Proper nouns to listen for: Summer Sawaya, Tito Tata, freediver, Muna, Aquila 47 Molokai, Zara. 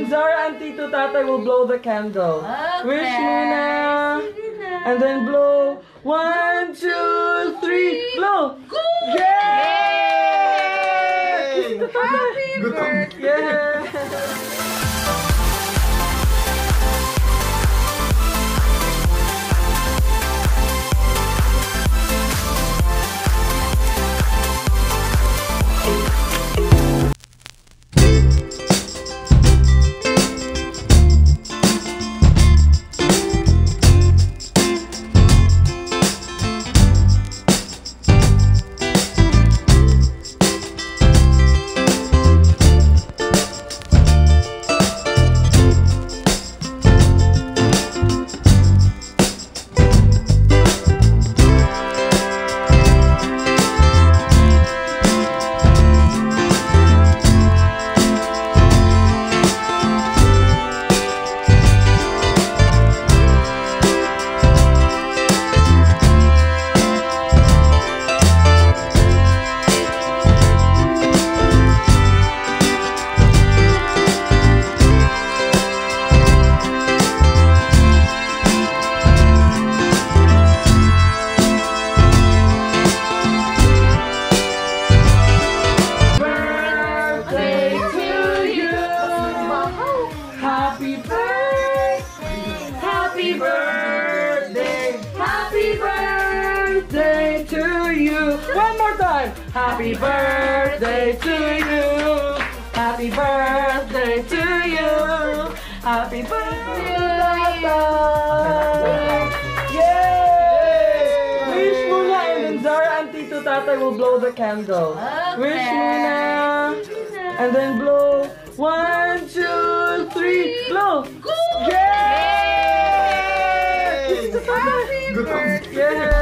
And Zara and Tito Tata will blow the candle. Okay. Wish Muna. And then blow. 1, 2, 3, blow. Good. Yay! Yay! Happy birthday! Yeah. One more time! Happy birthday to you! Happy birthday to you! Happy birthday to you! Yay! Wish Muna and Zara and Tito Tata will blow the candle. Okay. Wish Muna. And then blow. 1, 2, 3, blow! Good. Yay! Happy birthday! Yeah.